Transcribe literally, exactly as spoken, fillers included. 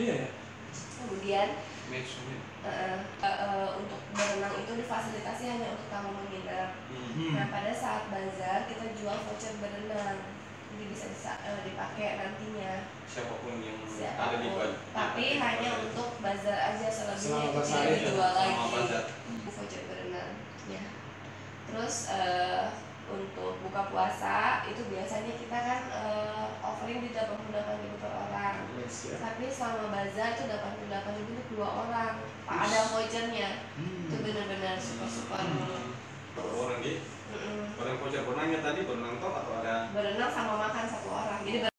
Iya. Kemudian uh, uh, uh, untuk berenang itu difasilitasi hanya untuk tamu menginap. Mm-hmm. Nah pada saat bazar kita jual voucher berenang. Jadi bisa bisa uh, dipakai nantinya. Siapapun yang Siapapun. ada di bazar. Tapi di hanya bazar. untuk bazar aja, selebihnya itu tidak dijual lagi. Voucher berenang. Ya. Terus uh, untuk buka puasa itu biasanya kita kan uh, offering di delapan puluh delapan ribu per orang. Yes, yeah. Tapi selama bazar itu delapan puluh delapan ribu untuk dua orang. Pak ada vouchernya. Hmm. Itu benar-benar super-super. Hmm. Orang dia. Mm-hmm. Orang voucher berenangnya tadi berenang top atau ada? Berenang sama makan satu orang. Jadi